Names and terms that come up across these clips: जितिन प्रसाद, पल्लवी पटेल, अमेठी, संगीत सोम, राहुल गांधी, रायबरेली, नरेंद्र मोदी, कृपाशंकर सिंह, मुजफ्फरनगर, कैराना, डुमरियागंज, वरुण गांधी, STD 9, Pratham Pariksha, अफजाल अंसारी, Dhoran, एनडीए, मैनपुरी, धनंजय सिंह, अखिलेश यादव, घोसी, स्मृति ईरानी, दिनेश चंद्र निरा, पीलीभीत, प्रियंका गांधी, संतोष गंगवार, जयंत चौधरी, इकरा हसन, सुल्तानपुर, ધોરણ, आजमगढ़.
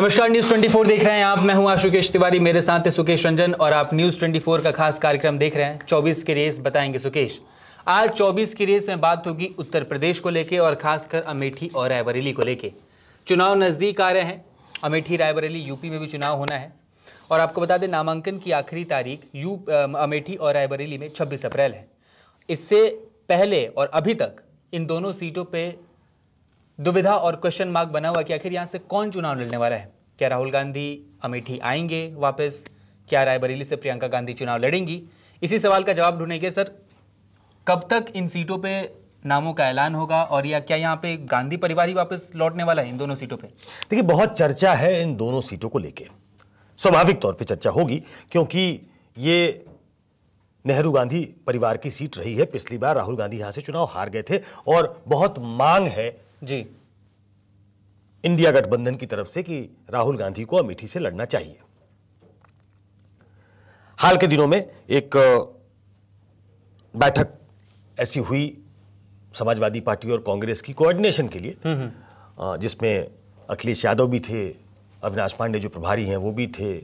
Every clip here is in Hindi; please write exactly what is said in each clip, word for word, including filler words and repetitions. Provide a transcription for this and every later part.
नमस्कार, न्यूज चौबीस देख रहे हैं आप। मैं हूं आशुतोष तिवारी, मेरे साथ है सुकेश रंजन और आप न्यूज चौबीस का खास कार्यक्रम देख रहे हैं। चौबीस की रेस बताएंगे सुकेश। आज चौबीस की रेस में बात होगी उत्तर प्रदेश को लेके और खासकर अमेठी और रायबरेली को लेके। चुनाव नजदीक आ रहे हैं। अमेठी रायबरेली यूपी में भी चुनाव होना है और आपको बता दें नामांकन की आखिरी तारीख यू अमेठी और रायबरेली में छब्बीस अप्रैल है। इससे पहले और अभी तक इन दोनों सीटों पर दुविधा और क्वेश्चन मार्क बना हुआ कि आखिर यहाँ से कौन चुनाव लड़ने वाला है। क्या राहुल गांधी अमेठी आएंगे वापस? क्या रायबरेली से प्रियंका गांधी चुनाव लड़ेंगी? इसी सवाल का जवाब ढूंढने के सर कब तक इन सीटों पे नामों का ऐलान होगा और या क्या यहाँ पे गांधी परिवार ही वापस लौटने वाला है इन दोनों सीटों पे? देखिए, बहुत चर्चा है इन दोनों सीटों को लेके। स्वाभाविक तौर पे चर्चा होगी क्योंकि ये नेहरू गांधी परिवार की सीट रही है। पिछली बार राहुल गांधी यहाँ से चुनाव हार गए थे और बहुत मांग है जी इंडिया गठबंधन की तरफ से कि राहुल गांधी को अमेठी से लड़ना चाहिए। हाल के दिनों में एक बैठक ऐसी हुई समाजवादी पार्टी और कांग्रेस की कोऑर्डिनेशन के लिए, जिसमें अखिलेश यादव भी थे, अविनाश पांडे जो प्रभारी हैं वो भी थे,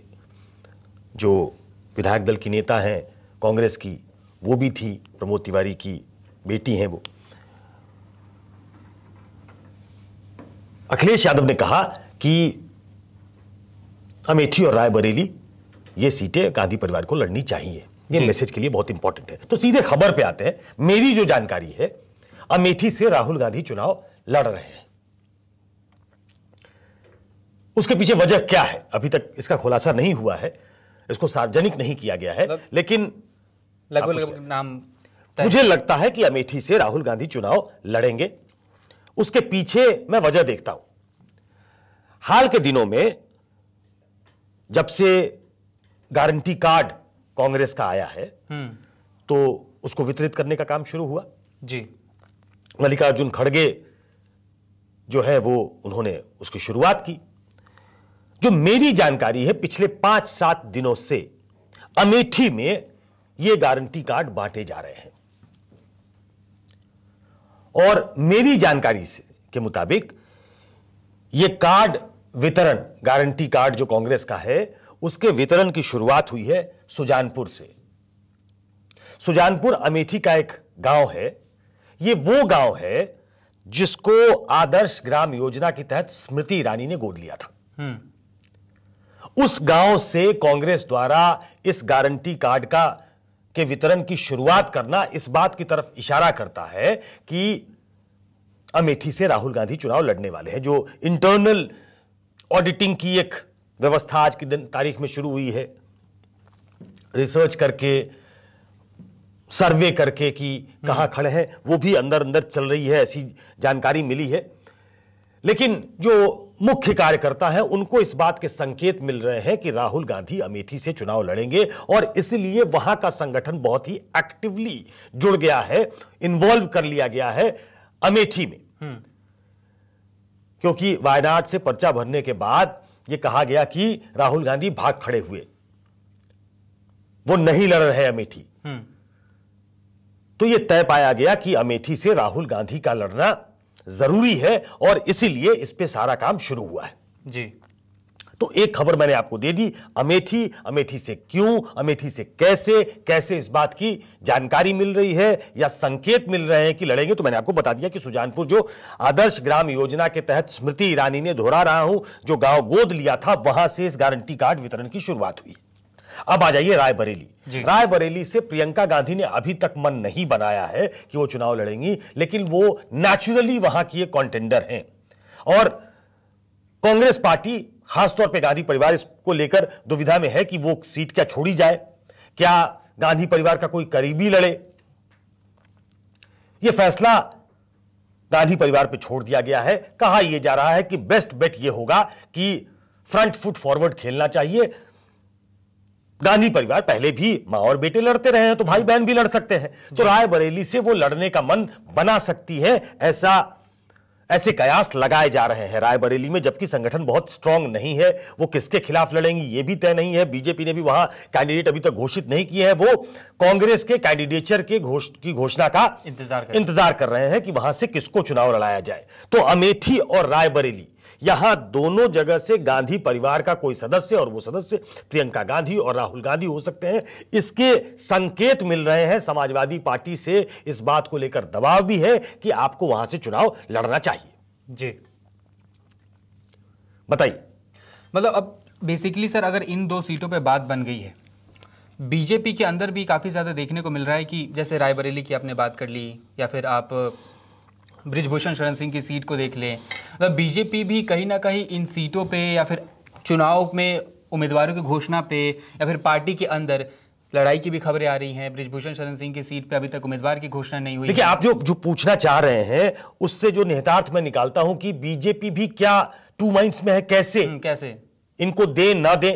जो विधायक दल की नेता हैं कांग्रेस की वो भी थी, प्रमोद तिवारी की बेटी हैं वो। अखिलेश यादव ने कहा कि अमेठी और रायबरेली ये सीटें गांधी परिवार को लड़नी चाहिए। ये मैसेज के लिए बहुत इंपॉर्टेंट है। तो सीधे खबर पे आते हैं। मेरी जो जानकारी है, अमेठी से राहुल गांधी चुनाव लड़ रहे हैं। उसके पीछे वजह क्या है अभी तक इसका खुलासा नहीं हुआ है, इसको सार्वजनिक नहीं किया गया है, लेकिन लगभग नाम मुझे लगता है कि अमेठी से राहुल गांधी चुनाव लड़ेंगे। उसके पीछे मैं वजह देखता हूं। हाल के दिनों में जब से गारंटी कार्ड कांग्रेस का आया है तो उसको वितरित करने का काम शुरू हुआ जी। मल्लिकार्जुन खड़गे जो है वो उन्होंने उसकी शुरुआत की। जो मेरी जानकारी है, पिछले पांच सात दिनों से अमेठी में ये गारंटी कार्ड बांटे जा रहे हैं और मेरी जानकारी से के मुताबिक ये कार्ड वितरण, गारंटी कार्ड जो कांग्रेस का है, उसके वितरण की शुरुआत हुई है सुजानपुर से। सुजानपुर अमेठी का एक गांव है। ये वो गांव है जिसको आदर्श ग्राम योजना के तहत स्मृति ईरानी ने गोद लिया था। उस गांव से कांग्रेस द्वारा इस गारंटी कार्ड का के वितरण की शुरुआत करना इस बात की तरफ इशारा करता है कि अमेठी से राहुल गांधी चुनाव लड़ने वाले हैं। जो इंटरनल ऑडिटिंग की एक व्यवस्था आज की दिन तारीख में शुरू हुई है, रिसर्च करके, सर्वे करके कि कहां खड़े हैं, वो भी अंदर अंदर चल रही है, ऐसी जानकारी मिली है। लेकिन जो मुख्य कार्यकर्ता हैं उनको इस बात के संकेत मिल रहे हैं कि राहुल गांधी अमेठी से चुनाव लड़ेंगे और इसलिए वहां का संगठन बहुत ही एक्टिवली जुड़ गया है, इन्वॉल्व कर लिया गया है अमेठी में। क्योंकि वायनाड से पर्चा भरने के बाद यह कहा गया कि राहुल गांधी भाग खड़े हुए, वो नहीं लड़ रहे अमेठी। तो यह तय पाया गया कि अमेठी से राहुल गांधी का लड़ना जरूरी है और इसीलिए इस पे सारा काम शुरू हुआ है जी। तो एक खबर मैंने आपको दे दी, अमेठी, अमेठी से क्यों, अमेठी से कैसे, कैसे इस बात की जानकारी मिल रही है या संकेत मिल रहे हैं कि लड़ेंगे। तो मैंने आपको बता दिया कि सुजानपुर जो आदर्श ग्राम योजना के तहत स्मृति ईरानी ने, दोहरा रहा हूं, जो गांव गोद लिया था, वहां से इस गारंटी कार्ड वितरण की शुरुआत हुई। अब आ जाइए रायबरेली। रायबरेली से प्रियंका गांधी ने अभी तक मन नहीं बनाया है कि वो चुनाव लड़ेंगी, लेकिन वो नेचुरली वहां की एक कॉन्टेंडर हैं और कांग्रेस पार्टी खासतौर पे गांधी परिवार इसको लेकर दुविधा में है कि वो सीट क्या छोड़ी जाए, क्या गांधी परिवार का कोई करीबी लड़े। ये फैसला गांधी परिवार पे छोड़ दिया गया है। कहा यह जा रहा है कि बेस्ट बेट यह होगा कि फ्रंट फुट फॉरवर्ड खेलना चाहिए। गांधी परिवार पहले भी मां और बेटे लड़ते रहे हैं तो भाई बहन भी लड़ सकते हैं, तो रायबरेली से वो लड़ने का मन बना सकती है, ऐसा ऐसे कयास लगाए जा रहे हैं रायबरेली में। जबकि संगठन बहुत स्ट्रांग नहीं है। वो किसके खिलाफ लड़ेंगी ये भी तय नहीं है। बीजेपी ने भी वहां कैंडिडेट अभी तक घोषित नहीं किए हैं। वो कांग्रेस के कैंडिडेचर के घोष की घोषणा का इंतजार कर, इंतजार कर रहे हैं कि वहां से किसको चुनाव लड़ाया जाए। तो अमेठी और रायबरेली यहां दोनों जगह से गांधी परिवार का कोई सदस्य, और वो सदस्य प्रियंका गांधी और राहुल गांधी हो सकते हैं। इसके संकेत मिल रहे हैं। समाजवादी पार्टी से इस बात को लेकर दबाव भी है कि आपको वहां से चुनाव लड़ना चाहिए। जी बताइए, मतलब अब बेसिकली सर अगर इन दो सीटों पे बात बन गई है, बीजेपी के अंदर भी काफ़ी ज़्यादा देखने को मिल रहा है कि जैसे रायबरेली की आपने बात कर ली, या फिर आप ब्रिजभूषण शरण सिंह की सीट को देख लें, मतलब बीजेपी भी कहीं ना कहीं इन सीटों पे या फिर चुनाव में उम्मीदवारों की घोषणा पे या फिर पार्टी के अंदर लड़ाई की भी खबरें आ रही हैं। ब्रिजभूषण शरण सिंह की सीट पे अभी तक उम्मीदवार की घोषणा नहीं हुई। देखिए आप जो जो पूछना चाह रहे हैं उससे जो निहितार्थ मैं निकालता हूं कि बीजेपी भी क्या टू माइंड्स में है, कैसे कैसे इनको दे ना दे।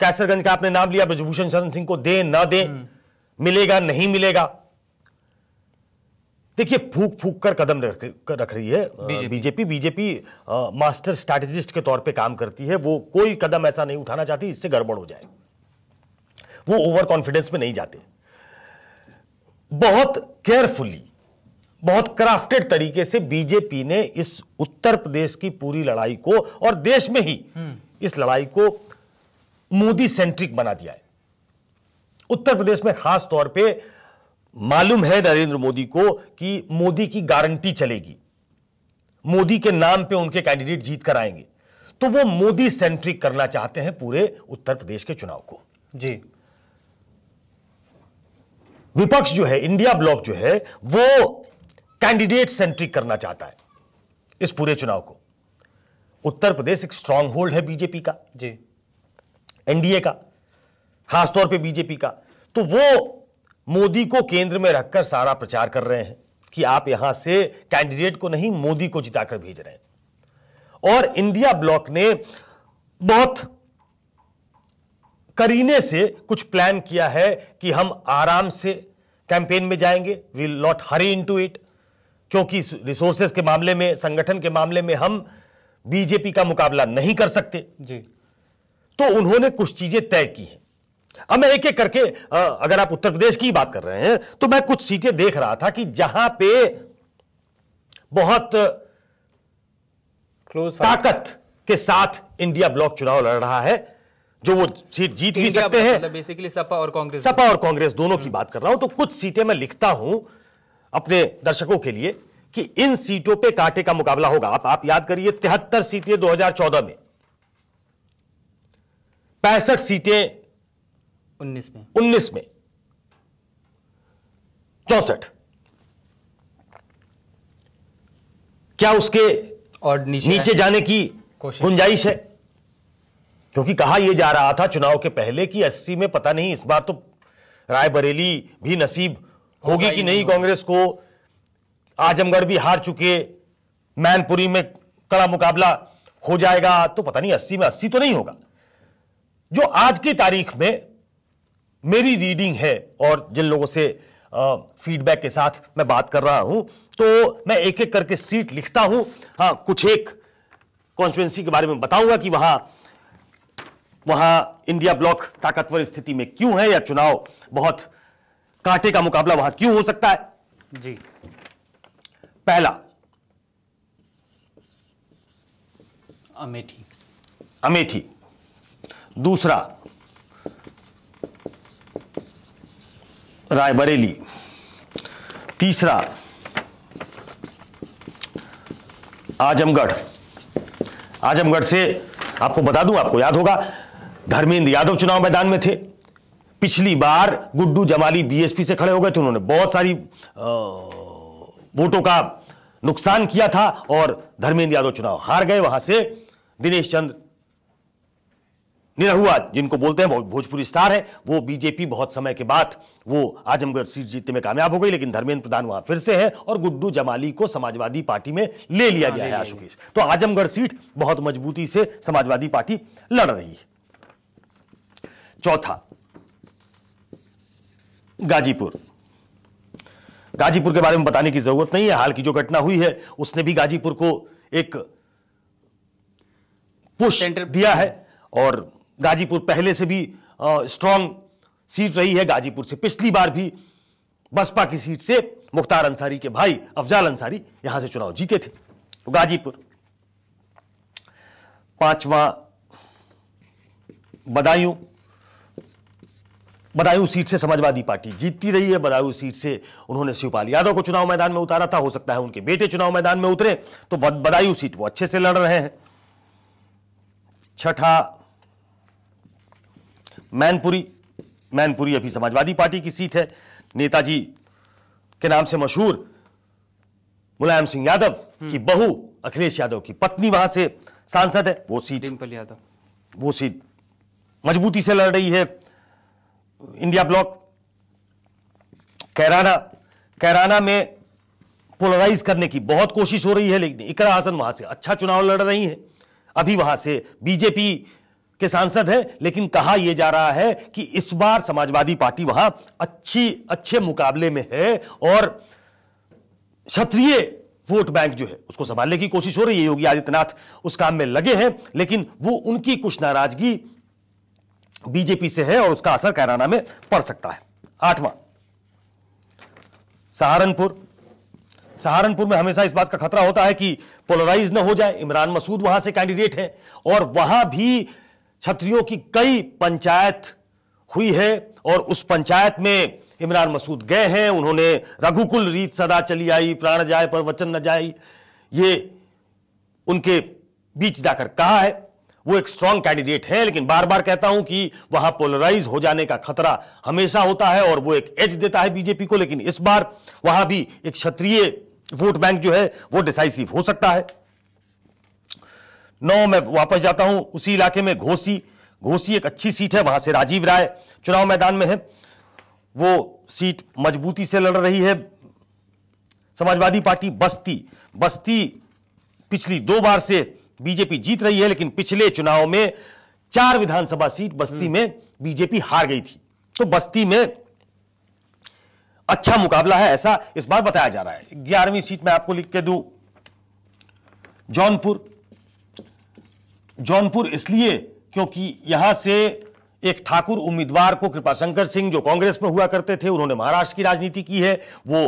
कैसरगंज का आपने नाम लिया, ब्रिजभूषण शरण सिंह को दे ना दे, मिलेगा नहीं मिलेगा। देखिए फूक फूक कर कदम रख रही है बीजेपी बीजेपी, बीजेपी आ, मास्टर स्ट्रैटेजिस्ट के तौर पे काम करती है। वो कोई कदम ऐसा नहीं उठाना चाहती इससे गड़बड़ हो जाए, वो ओवर कॉन्फिडेंस में नहीं जाते। बहुत केयरफुली, बहुत क्राफ्टेड तरीके से बीजेपी ने इस उत्तर प्रदेश की पूरी लड़ाई को और देश में ही इस लड़ाई को मोदी सेंट्रिक बना दिया है। उत्तर प्रदेश में खास तौर पे मालूम है नरेंद्र मोदी को कि मोदी की गारंटी चलेगी, मोदी के नाम पे उनके कैंडिडेट जीत कर आएंगे, तो वो मोदी सेंट्रिक करना चाहते हैं पूरे उत्तर प्रदेश के चुनाव को। जी विपक्ष जो है, इंडिया ब्लॉक जो है, वो कैंडिडेट सेंट्रिक करना चाहता है इस पूरे चुनाव को। उत्तर प्रदेश एक स्ट्रांग होल्ड है बीजेपी का, जी एनडीए का, खासतौर पे बीजेपी का। तो वो मोदी को केंद्र में रखकर सारा प्रचार कर रहे हैं कि आप यहां से कैंडिडेट को नहीं मोदी को जिताकर भेज रहे हैं। और इंडिया ब्लॉक ने बहुत करीने से कुछ प्लान किया है कि हम आराम से कैंपेन में जाएंगे, we will not hurry into it, क्योंकि रिसोर्सेज के मामले में, संगठन के मामले में हम बीजेपी का मुकाबला नहीं कर सकते जी। तो उन्होंने कुछ चीजें तय की हैं। अब मैं एक एक करके, अगर आप उत्तर प्रदेश की बात कर रहे हैं तो मैं कुछ सीटें देख रहा था कि जहां पे बहुत क्लोज ताकत के साथ इंडिया ब्लॉक चुनाव लड़ रहा है, जो वो सीट जीत भी सकते हैं। मतलब बेसिकली सपा और कांग्रेस, सपा और कांग्रेस दोनों की बात कर रहा हूं। तो कुछ सीटें मैं लिखता हूं अपने दर्शकों के लिए कि इन सीटों पे कांटे का मुकाबला होगा। आप आप याद करिए, तिहत्तर सीटें दो हज़ार चौदह में, पैंसठ सीटें उन्नीस में उन्नीस में चौसठ। क्या उसके और नीचे, नीचे जाने की गुंजाइश है? क्योंकि कहा यह जा रहा था चुनाव के पहले कि अस्सी में पता नहीं, इस बार तो रायबरेली भी नसीब होगी कि नहीं कांग्रेस को, आजमगढ़ भी हार चुके, मैनपुरी में कड़ा मुकाबला हो जाएगा, तो पता नहीं अस्सी में अस्सी तो नहीं होगा। जो आज की तारीख में मेरी रीडिंग है और जिन लोगों से फीडबैक के साथ मैं बात कर रहा हूं, तो मैं एक एक करके सीट लिखता हूं। हाँ, कुछ एक कॉन्स्टिट्यूएंसी के बारे में बताऊंगा कि वहां वहां इंडिया ब्लॉक ताकतवर स्थिति में क्यों है या चुनाव बहुत कांटे का मुकाबला वहां क्यों हो सकता है। जी पहला अमेठी, अमेठी। दूसरा रायबरेली। तीसरा आजमगढ़। आजमगढ़ से आपको बता दूं, आपको याद होगा धर्मेंद्र यादव चुनाव मैदान में थे पिछली बार, गुड्डु जमाली बीएसपी से खड़े हो गए थे, उन्होंने बहुत सारी वोटों का नुकसान किया था और धर्मेंद्र यादव चुनाव हार गए। वहां से दिनेश चंद्र निरा, जिनको बोलते हैं भोजपुरी स्टार है, वो बीजेपी बहुत समय के बाद वो आजमगढ़ सीट जीतने में कामयाब हो गई, लेकिन धर्मेंद्र प्रधान वहां फिर से है और गुड्डू जमाली को समाजवादी पार्टी में ले लिया गया है आशुतोष। तो आजमगढ़ सीट बहुत मजबूती से समाजवादी पार्टी लड़ रही है। चौथा गाजीपुर। गाजीपुर के बारे में बताने की जरूरत नहीं है, हाल की जो घटना हुई है उसने भी गाजीपुर को एक पुश दिया है और गाजीपुर पहले से भी स्ट्रांग सीट रही है। गाजीपुर से पिछली बार भी बसपा की सीट से मुख्तार अंसारी के भाई अफजाल अंसारी यहां से चुनाव जीते थे। तो गाजीपुर। पांचवा बदायूं, बदायूं सीट से समाजवादी पार्टी जीतती रही है। बदायूं सीट से उन्होंने शिवपाल यादव को चुनाव मैदान में उतारा था, हो सकता है उनके बेटे चुनाव मैदान में उतरे, तो बदायूं सीट वो अच्छे से लड़ रहे हैं। छठा मैनपुरी, मैनपुरी अभी समाजवादी पार्टी की सीट है, नेताजी के नाम से मशहूर मुलायम सिंह यादव की बहू अखिलेश यादव की पत्नी वहां से सांसद है, वो सीट डिंपल यादव, वो सीट मजबूती से लड़ रही है इंडिया ब्लॉक। कैराना, कैराना में पोलराइज करने की बहुत कोशिश हो रही है, लेकिन इकरा हसन वहां से अच्छा चुनाव लड़ रही है, अभी वहां से बीजेपी के सांसद है, लेकिन कहा यह जा रहा है कि इस बार समाजवादी पार्टी वहां अच्छी अच्छे मुकाबले में है और क्षत्रिय वोट बैंक जो है उसको संभालने की कोशिश हो रही है। योगी आदित्यनाथ उस काम में लगे हैं, लेकिन वो उनकी कुछ नाराजगी बीजेपी से है और उसका असर कैराना में पड़ सकता है। आठवां सहारनपुर, सहारनपुर में हमेशा इस बात का खतरा होता है कि पोलराइज न हो जाए। इमरान मसूद वहां से कैंडिडेट हैं और वहां भी क्षत्रियों की कई पंचायत हुई है और उस पंचायत में इमरान मसूद गए हैं, उन्होंने रघुकुल रीत सदा चली आई, प्राण जाए पर वचन न जाए, ये उनके बीच जाकर कहा है। वो एक स्ट्रांग कैंडिडेट है, लेकिन बार बार कहता हूं कि वहां पोलराइज हो जाने का खतरा हमेशा होता है और वो एक एज देता है बीजेपी को, लेकिन इस बार वहां भी एक क्षत्रिय वोट बैंक जो है वो डिसाइसिव हो सकता है। नौ मैं वापस जाता हूं उसी इलाके में, घोसी, घोसी एक अच्छी सीट है, वहां से राजीव राय चुनाव मैदान में है, वो सीट मजबूती से लड़ रही है समाजवादी पार्टी। बस्ती, बस्ती पिछली दो बार से बीजेपी जीत रही है, लेकिन पिछले चुनाव में चार विधानसभा सीट बस्ती में बीजेपी हार गई थी, तो बस्ती में अच्छा मुकाबला है ऐसा इस बार बताया जा रहा है। ग्यारहवीं सीट में आपको लिख के दूं जौनपुर, जौनपुर इसलिए क्योंकि यहां से एक ठाकुर उम्मीदवार को कृपाशंकर सिंह जो कांग्रेस में हुआ करते थे, उन्होंने महाराष्ट्र की राजनीति की है, वो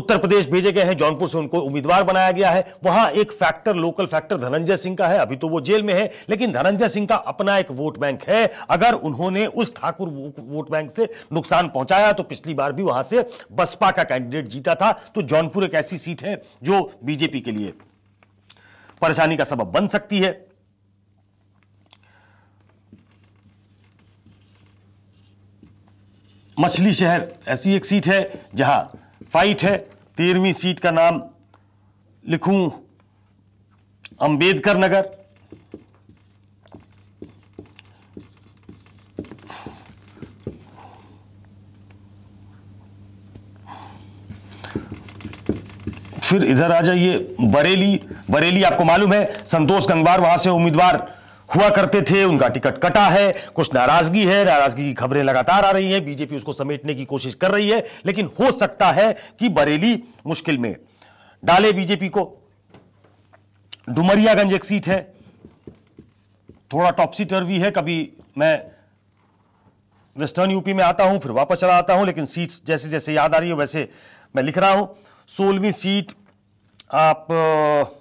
उत्तर प्रदेश भेजे गए हैं, जौनपुर से उनको उम्मीदवार बनाया गया है। वहां एक factor, local factor धनंजय सिंह का है, अभी तो वो जेल में है, लेकिन धनंजय सिंह का अपना एक वोट बैंक है, अगर उन्होंने उस ठाकुर वोट बैंक से नुकसान पहुंचाया तो पिछली बार भी वहां से बसपा का कैंडिडेट जीता था, तो जौनपुर एक ऐसी सीट है जो बीजेपी के लिए परेशानी का सबब बन सकती है। मछली शहर ऐसी एक सीट है जहां फाइट है। तेरहवीं सीट का नाम लिखूं अंबेडकर नगर, फिर इधर आ जाइए बरेली। बरेली आपको मालूम है संतोष गंगवार वहां से उम्मीदवार हुआ करते थे, उनका टिकट कटा है, कुछ नाराजगी है, नाराजगी की खबरें लगातार आ रही हैं, बीजेपी उसको समेटने की कोशिश कर रही है, लेकिन हो सकता है कि बरेली मुश्किल में डाले बीजेपी को। डुमरियागंज एक सीट है, थोड़ा टॉपसी टर्वी है, कभी मैं वेस्टर्न यूपी में आता हूं फिर वापस चला आता हूं, लेकिन सीट जैसे जैसे याद आ रही है वैसे मैं लिख रहा हूं। सोलहवीं सीट आप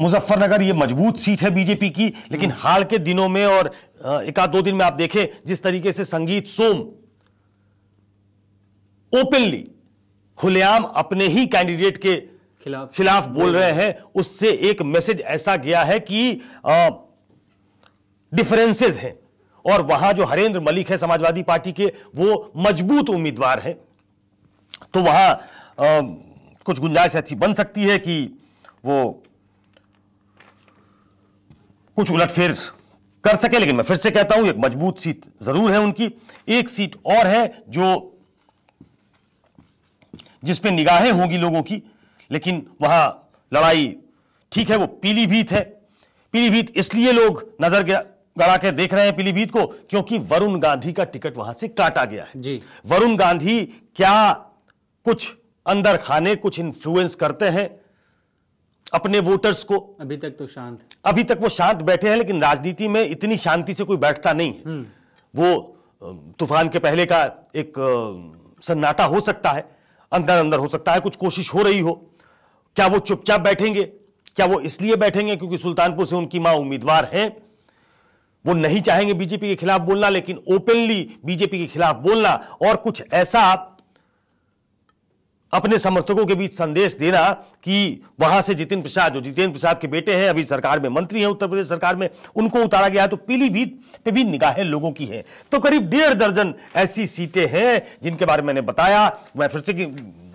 मुजफ्फरनगर, ये मजबूत सीट है बीजेपी की, लेकिन हाल के दिनों में और एक आध दो दिन में आप देखें जिस तरीके से संगीत सोम ओपनली खुलेआम अपने ही कैंडिडेट के खिलाफ खिलाफ बोल रहे हैं, उससे एक मैसेज ऐसा गया है कि डिफरेंसेस हैं और वहां जो हरेंद्र मलिक है समाजवादी पार्टी के वो मजबूत उम्मीदवार हैं, तो वहां कुछ गुंजाइश अच्छी बन सकती है कि वो कुछ उलटफेर कर सके, लेकिन मैं फिर से कहता हूं एक मजबूत सीट जरूर है उनकी। एक सीट और है जो जिस पे निगाहें होंगी लोगों की, लेकिन वहां लड़ाई ठीक है, वो पीलीभीत है। पीलीभीत इसलिए लोग नजर गया गड़ा के देख रहे हैं पीलीभीत को क्योंकि वरुण गांधी का टिकट वहां से काटा गया है जी। वरुण गांधी क्या कुछ अंदर खाने कुछ इन्फ्लुएंस करते हैं अपने वोटर्स को, अभी तक तो शांत, अभी तक वो शांत बैठे हैं, लेकिन राजनीति में इतनी शांति से कोई बैठता नहीं है, वो तूफान के पहले का एक सन्नाटा हो सकता है, अंदर अंदर हो सकता है कुछ कोशिश हो रही हो। क्या वो चुपचाप बैठेंगे? क्या वो इसलिए बैठेंगे क्योंकि सुल्तानपुर से उनकी मां उम्मीदवार हैं? वो नहीं चाहेंगे बीजेपी के खिलाफ बोलना, लेकिन ओपनली बीजेपी के खिलाफ बोलना और कुछ ऐसा अपने समर्थकों के बीच संदेश देना कि वहां से जितिन प्रसाद, जो जितेंद्र प्रसाद के बेटे हैं, अभी सरकार में मंत्री हैं उत्तर प्रदेश सरकार में, उनको उतारा गया। तो पीलीभीत पे भी निगाहें लोगों की हैं। तो करीब डेढ़ दर्जन ऐसी सीटें हैं जिनके बारे में मैंने बताया। मैं फिर से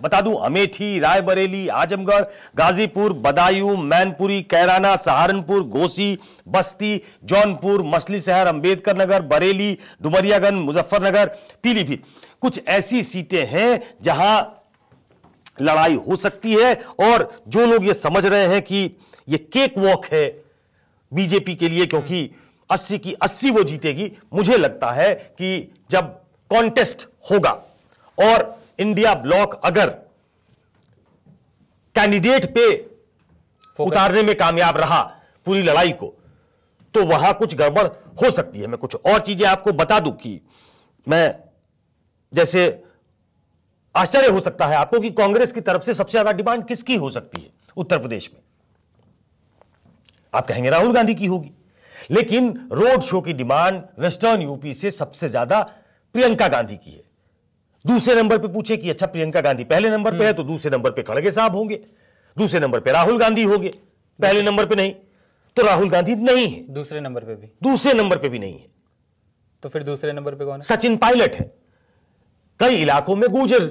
बता दूं, अमेठी, रायबरेली, आजमगढ़, गाजीपुर, बदायूं, मैनपुरी, कैराना, सहारनपुर, घोसी, बस्ती, जौनपुर, मछली शहर, अंबेडकर नगर, बरेली, डुमरियागंज, मुजफ्फरनगर, पीलीभीत, कुछ ऐसी सीटें हैं जहां लड़ाई हो सकती है। और जो लोग ये समझ रहे हैं कि ये केक वॉक है बीजेपी के लिए क्योंकि अस्सी की अस्सी वो जीतेगी, मुझे लगता है कि जब कॉन्टेस्ट होगा और इंडिया ब्लॉक अगर कैंडिडेट पे उतारने में कामयाब रहा पूरी लड़ाई को, तो वहां कुछ गड़बड़ हो सकती है। मैं कुछ और चीजें आपको बता दूं कि मैं जैसे आश्चर्य हो सकता है आपको कि कांग्रेस की तरफ से सबसे ज्यादा डिमांड किसकी हो सकती है उत्तर प्रदेश में? आप कहेंगे राहुल गांधी की होगी, लेकिन रोड शो की डिमांड वेस्टर्न यूपी से सबसे ज्यादा प्रियंका गांधी की है। दूसरे नंबर पे पूछे कि अच्छा प्रियंका गांधी पहले नंबर पे है तो दूसरे नंबर पे खड़गे साहब होंगे, दूसरे नंबर पे राहुल गांधी होंगे, पहले नंबर पे नहीं तो राहुल गांधी नहीं है, दूसरे नंबर पे भी दूसरे नंबर पे भी नहीं है, तो फिर दूसरे नंबर पे कौन है? सचिन पायलट है। कई इलाकों में गुर्जर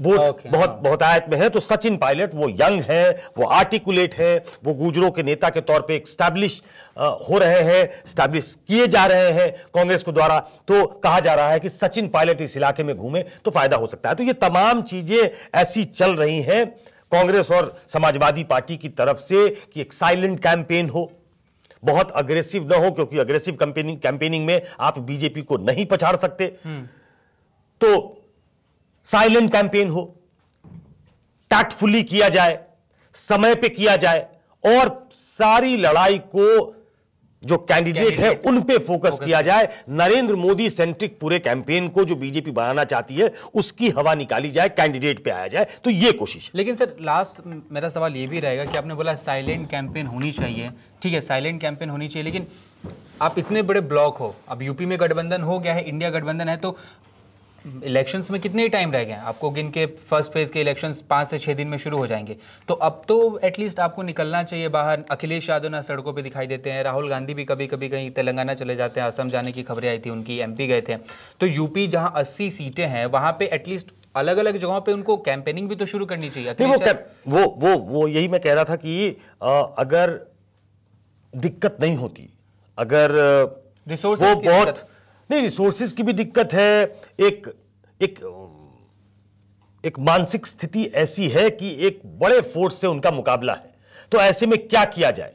वोट बहुत हाँ। बहुत आयत में है। तो सचिन पायलट वो यंग है, वो आर्टिकुलेट है, वो गुर्जरों के नेता के तौर पे स्टैब्लिश हो रहे हैं, स्टैब्लिश किए जा रहे हैं कांग्रेस को द्वारा। तो कहा जा रहा है कि सचिन पायलट इस इलाके में घूमे तो फायदा हो सकता है। तो ये तमाम चीजें ऐसी चल रही हैं कांग्रेस और समाजवादी पार्टी की तरफ से कि एक साइलेंट कैंपेन हो, बहुत अग्रेसिव ना हो, क्योंकि अग्रेसिव कैंपेनिंग कैंपेनिंग में आप बीजेपी को नहीं पछाड़ सकते। तो साइलेंट कैंपेन हो, टैक्टफुली किया जाए, समय पे किया जाए और सारी लड़ाई को जो कैंडिडेट है उन पे फोकस किया जाए। नरेंद्र मोदी सेंट्रिक पूरे कैंपेन को जो बीजेपी बनाना चाहती है उसकी हवा निकाली जाए, कैंडिडेट पे आया जाए, तो ये कोशिश। लेकिन सर लास्ट मेरा सवाल ये भी रहेगा कि आपने बोला साइलेंट कैंपेन होनी चाहिए, ठीक है साइलेंट कैंपेन होनी चाहिए, लेकिन आप इतने बड़े ब्लॉक हो, अब यूपी में गठबंधन हो गया है, इंडिया गठबंधन है, तो इलेक्शंस में कितने टाइम रह गए हैं? आपको गिन के फर्स्ट फेज के इलेक्शंस पाँच से छः दिन में शुरू हो जाएंगे, तो अब तो एटलीस्ट आपको निकलना चाहिए बाहर। अखिलेश यादव ना सड़कों पे दिखाई देते हैं, राहुल गांधी भी कभी कभी कहीं तेलंगाना चले जाते हैं, असम जाने की खबरें आई थी उनकी, एमपी गए थे। तो यूपी जहाँ अस्सी सीटें हैं वहाँ पे एटलीस्ट अलग अलग जगहों पे उनको कैंपेनिंग भी तो शुरू करनी चाहिए। वो वो वो वो यही मैं कह रहा था कि अगर दिक्कत नहीं होती, अगर रिसोर्सेज बहुत नहीं, रिसोर्सेज की भी दिक्कत है, एक एक एक मानसिक स्थिति ऐसी है कि एक बड़े फोर्स से उनका मुकाबला है, तो ऐसे में क्या किया जाए?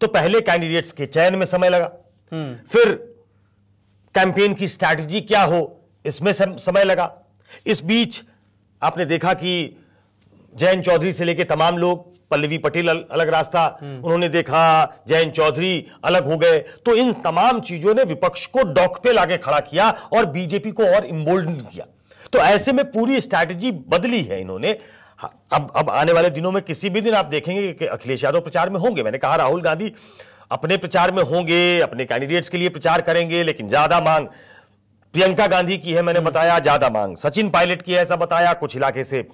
तो पहले कैंडिडेट्स के चयन में समय लगा, फिर कैंपेन की स्ट्रैटेजी क्या हो इसमें समय लगा। इस बीच आपने देखा कि जयंत चौधरी से लेकर तमाम लोग, पल्लवी पटेल अलग रास्ता उन्होंने देखा, जयंत चौधरी अलग हो गए, तो इन तमाम चीजों ने विपक्ष को डॉक पे लाके खड़ा किया और बीजेपी को और इम्बोल्डन किया। तो ऐसे में पूरी स्ट्रैटेजी बदली है इन्होंने। अब अब आने वाले दिनों में किसी भी दिन आप देखेंगे कि अखिलेश यादव प्रचार में होंगे, मैंने कहा राहुल गांधी अपने प्रचार में होंगे, अपने कैंडिडेट्स के लिए प्रचार करेंगे, लेकिन ज्यादा मांग प्रियंका गांधी की है, मैंने बताया, ज्यादा मांग सचिन पायलट की है ऐसा बताया, कुछ इलाके से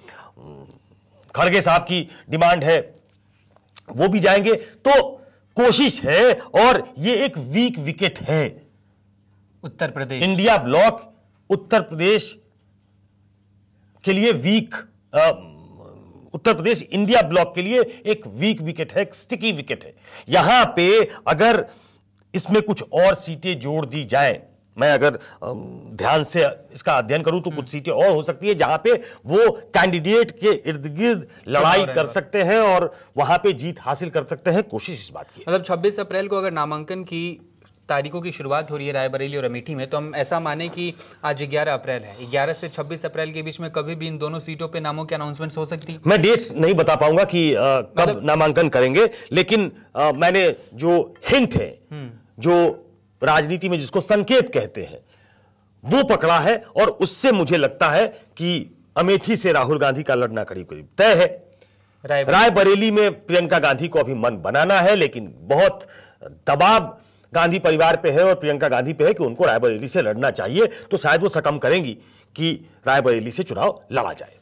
खड़गे साहब की डिमांड है, वो भी जाएंगे। तो कोशिश है और ये एक वीक विकेट है उत्तर प्रदेश, इंडिया ब्लॉक उत्तर प्रदेश के लिए week, Uttar Pradesh India block के लिए एक वीक विकेट है, एक स्टिकी विकेट है। यहां पे अगर इसमें कुछ और सीटें जोड़ दी जाए, मैं अगर ध्यान से इसका अध्ययन करूं तो कुछ सीटें और हो सकती है जहां पे वो कैंडिडेट के इर्द गिर्द लड़ाई कर सकते हैं और वहां पे जीत हासिल कर सकते हैं। कोशिश इस बात की, मतलब छब्बीस अप्रैल को अगर नामांकन की तारीखों की शुरुआत हो रही है रायबरेली और अमेठी में, तो हम ऐसा माने कि आज ग्यारह अप्रैल है, ग्यारह से छब्बीस अप्रैल के बीच में कभी भी इन दोनों सीटों पे नामों की अनाउंसमेंट्स हो सकती है। मैं डेट्स नहीं बता पाऊंगा कि आ, कब मतलब... नामांकन करेंगे, लेकिन आ, मैंने जो हिंट है, जो राजनीति में जिसको संकेत कहते हैं, वो पकड़ा है और उससे मुझे लगता है कि अमेठी से राहुल गांधी का लड़ना करीब करीब तय है। रायबरेली में प्रियंका गांधी को अभी मन बनाना है, लेकिन बहुत दबाव गांधी परिवार पे है और प्रियंका गांधी पे है कि उनको रायबरेली से लड़ना चाहिए, तो शायद वो सकम करेंगी कि रायबरेली से चुनाव लड़ा जाए।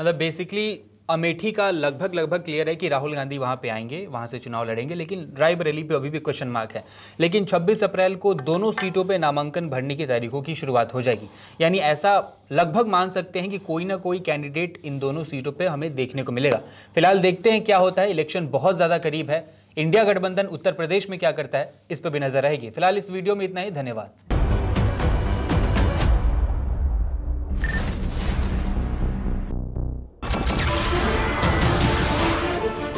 मतलब बेसिकली अमेठी का लगभग लगभग क्लियर है कि राहुल गांधी वहां पे आएंगे, वहां से चुनाव लड़ेंगे, लेकिन रायबरेली पे अभी भी क्वेश्चन मार्क है। लेकिन छब्बीस अप्रैल को दोनों सीटों पे नामांकन भरने की तारीखों की शुरुआत हो जाएगी, यानी ऐसा लगभग मान सकते हैं कि कोई ना कोई कैंडिडेट इन दोनों सीटों पे हमें देखने को मिलेगा। फिलहाल देखते हैं क्या होता है, इलेक्शन बहुत ज़्यादा करीब है। इंडिया गठबंधन उत्तर प्रदेश में क्या करता है, इस पर भी नजर रहेगी। फिलहाल इस वीडियो में इतना ही, धन्यवाद।